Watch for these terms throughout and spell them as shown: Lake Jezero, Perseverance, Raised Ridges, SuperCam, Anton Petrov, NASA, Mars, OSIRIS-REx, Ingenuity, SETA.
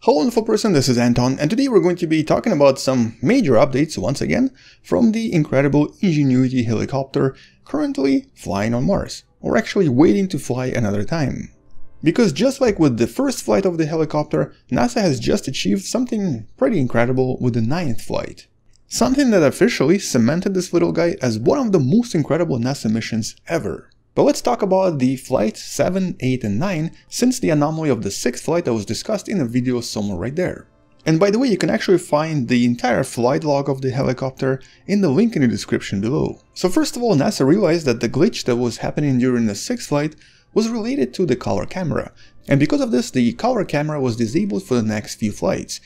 Hello info person, this is Anton, and today we're going to be talking about some major updates once again from the incredible Ingenuity helicopter currently flying on Mars, or actually waiting to fly another time. Because just like with the first flight of the helicopter, NASA has just achieved something pretty incredible with the 9th flight. Something that officially cemented this little guy as one of the most incredible NASA missions ever. But let's talk about the flights 7, 8 and 9, since the anomaly of the 6th flight that was discussed in a video somewhere right there. And by the way, you can actually find the entire flight log of the helicopter in the link in the description below. So first of all, NASA realized that the glitch that was happening during the 6th flight was related to the color camera, and because of this the color camera was disabled for the next few flights.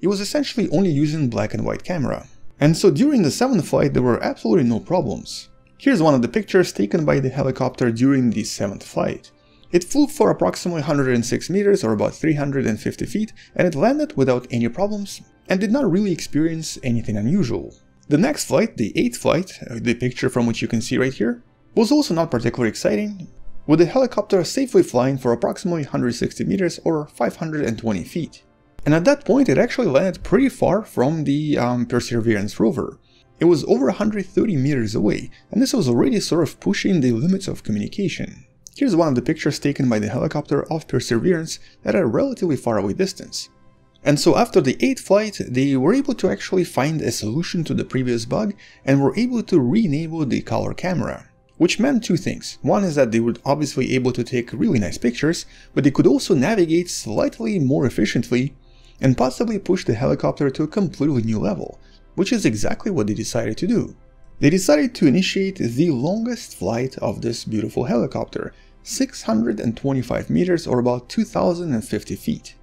It was essentially only using black and white camera. And so during the 7th flight there were absolutely no problems. Here's one of the pictures taken by the helicopter during the 7th flight. It flew for approximately 106 meters or about 350 feet and it landed without any problems and did not really experience anything unusual. The next flight, the 8th flight, the picture from which you can see right here, was also not particularly exciting, with the helicopter safely flying for approximately 160 meters or 520 feet. And at that point it actually landed pretty far from the Perseverance rover. It was over 130 meters away, and this was already sort of pushing the limits of communication. Here's one of the pictures taken by the helicopter of Perseverance at a relatively faraway distance. And so after the 8th flight, they were able to actually find a solution to the previous bug and were able to re-enable the color camera. Which meant two things. One is that they were obviously able to take really nice pictures, but they could also navigate slightly more efficiently and possibly push the helicopter to a completely new level. Which is exactly what they decided to do. They decided to initiate the longest flight of this beautiful helicopter, 625 meters or about 2,050 feet.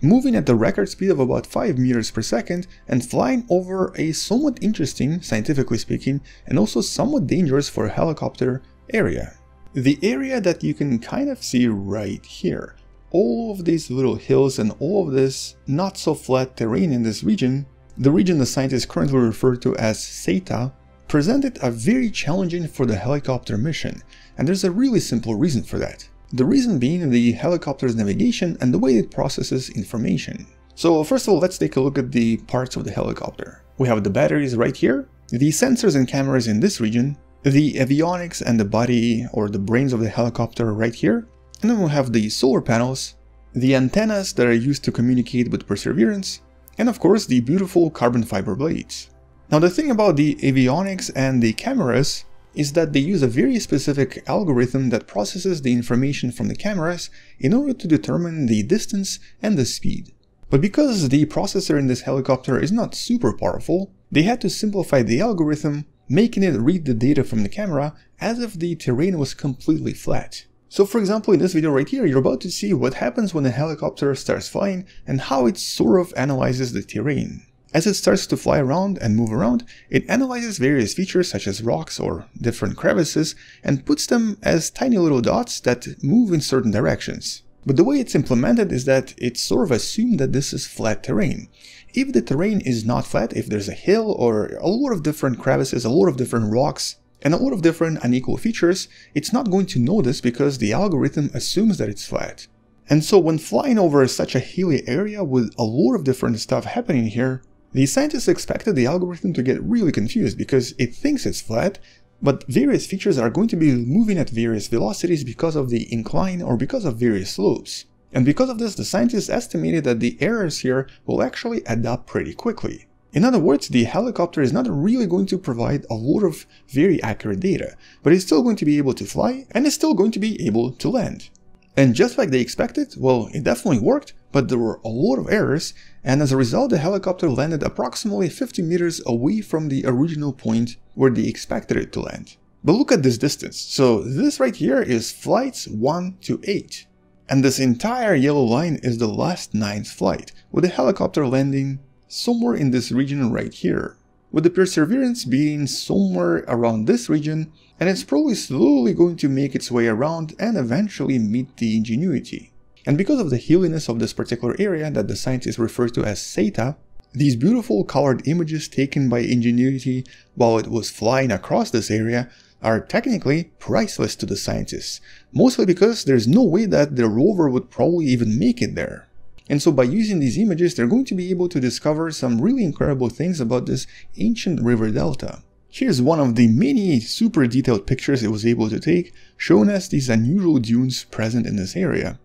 Moving at the record speed of about 5 meters per second and flying over a somewhat interesting, scientifically speaking, and also somewhat dangerous for a helicopter area. The area that you can kind of see right here. All of these little hills and all of this not so flat terrain in this region, the region the scientists currently refer to as SETA, presented a very challenging for the helicopter mission, and there's a really simple reason for that. The reason being the helicopter's navigation and the way it processes information. So first of all, let's take a look at the parts of the helicopter. We have the batteries right here, the sensors and cameras in this region, the avionics and the body or the brains of the helicopter right here, and then we have the solar panels, the antennas that are used to communicate with Perseverance, and of course the beautiful carbon fiber blades. Now the thing about the avionics and the cameras is that they use a very specific algorithm that processes the information from the cameras in order to determine the distance and the speed. But because the processor in this helicopter is not super powerful, they had to simplify the algorithm, making it read the data from the camera as if the terrain was completely flat. So for example, in this video right here, you're about to see what happens when a helicopter starts flying and how it sort of analyzes the terrain. As it starts to fly around and move around, it analyzes various features such as rocks or different crevices and puts them as tiny little dots that move in certain directions. But the way it's implemented is that it's sort of assumed that this is flat terrain. If the terrain is not flat, if there's a hill or a lot of different crevices, a lot of different rocks, and a lot of different unequal features, it's not going to know this because the algorithm assumes that it's flat. And so when flying over such a hilly area with a lot of different stuff happening here, the scientists expected the algorithm to get really confused because it thinks it's flat, but various features are going to be moving at various velocities because of the incline or because of various slopes. And because of this, the scientists estimated that the errors here will actually add up pretty quickly. In other words, the helicopter is not really going to provide a lot of very accurate data, but it's still going to be able to fly and it's still going to be able to land. And just like they expected, well, it definitely worked, but there were a lot of errors, and as a result the helicopter landed approximately 50 meters away from the original point where they expected it to land. But look at this distance. So this right here is flights 1 to 8. And this entire yellow line is the last 9th flight, with the helicopter landing somewhere in this region right here, with the Perseverance being somewhere around this region, and it's probably slowly going to make its way around and eventually meet the Ingenuity. And because of the hilliness of this particular area that the scientists refer to as SETA, these beautiful colored images taken by Ingenuity while it was flying across this area are technically priceless to the scientists, mostly because there's no way that the rover would probably even make it there. And so by using these images, they're going to be able to discover some really incredible things about this ancient river delta. Here's one of the many super detailed pictures it was able to take, showing us these unusual dunes present in this area.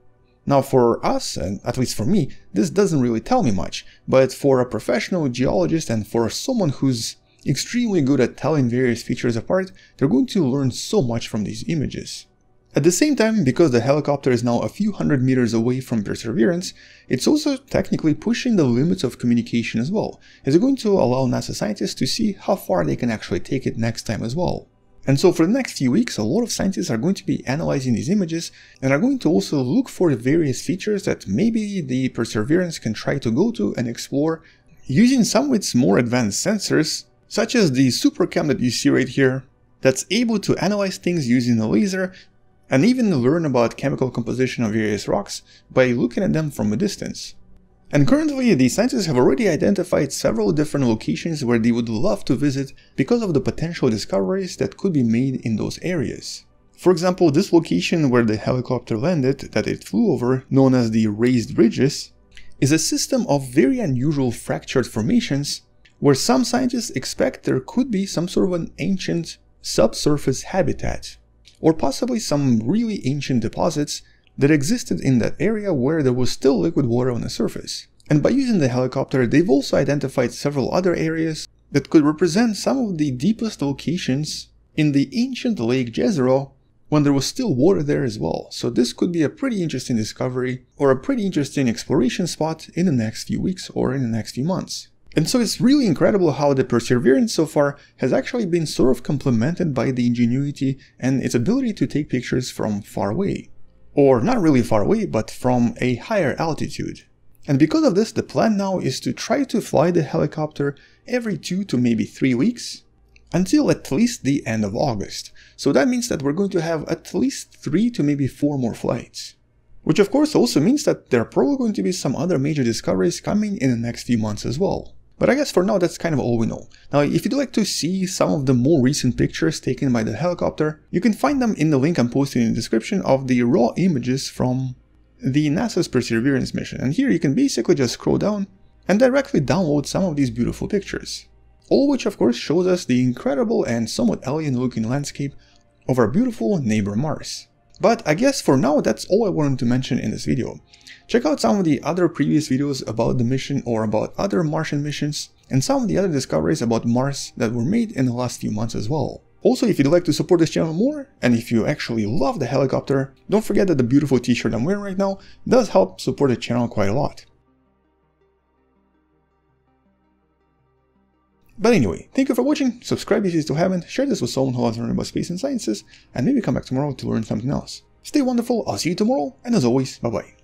Now for us, and at least for me, this doesn't really tell me much, but for a professional geologist and for someone who's extremely good at telling various features apart, they're going to learn so much from these images. At the same time, because the helicopter is now a few hundred meters away from Perseverance, it's also technically pushing the limits of communication as well, as it's going to allow NASA scientists to see how far they can actually take it next time as well. And so for the next few weeks, a lot of scientists are going to be analyzing these images and are going to also look for various features that maybe the Perseverance can try to go to and explore using some of its more advanced sensors, such as the SuperCam that you see right here, that's able to analyze things using a laser, and even learn about chemical composition of various rocks by looking at them from a distance. And currently, the scientists have already identified several different locations where they would love to visit because of the potential discoveries that could be made in those areas. For example, this location where the helicopter landed that it flew over, known as the Raised Ridges, is a system of very unusual fractured formations where some scientists expect there could be some sort of an ancient subsurface habitat, or possibly some really ancient deposits that existed in that area where there was still liquid water on the surface. And by using the helicopter, they've also identified several other areas that could represent some of the deepest locations in the ancient Lake Jezero when there was still water there as well. So this could be a pretty interesting discovery or a pretty interesting exploration spot in the next few weeks or in the next few months. And so it's really incredible how the Perseverance so far has actually been sort of complemented by the Ingenuity and its ability to take pictures from far away. Or not really far away, but from a higher altitude. And because of this, the plan now is to try to fly the helicopter every 2 to maybe 3 weeks until at least the end of August. So that means that we're going to have at least 3 to maybe 4 more flights. Which of course also means that there are probably going to be some other major discoveries coming in the next few months as well. But I guess for now that's kind of all we know. Now if you'd like to see some of the more recent pictures taken by the helicopter, you can find them in the link I'm posting in the description of the raw images from the NASA's Perseverance mission. And here you can basically just scroll down and directly download some of these beautiful pictures. All which of course shows us the incredible and somewhat alien looking landscape of our beautiful neighbor Mars. But I guess for now that's all I wanted to mention in this video. Check out some of the other previous videos about the mission or about other Martian missions and some of the other discoveries about Mars that were made in the last few months as well. Also, if you'd like to support this channel more and if you actually love the helicopter, don't forget that the beautiful t-shirt I'm wearing right now does help support the channel quite a lot. But anyway, thank you for watching, subscribe if you still haven't, share this with someone who loves learning about space and sciences, and maybe come back tomorrow to learn something else. Stay wonderful, I'll see you tomorrow, and as always, bye-bye.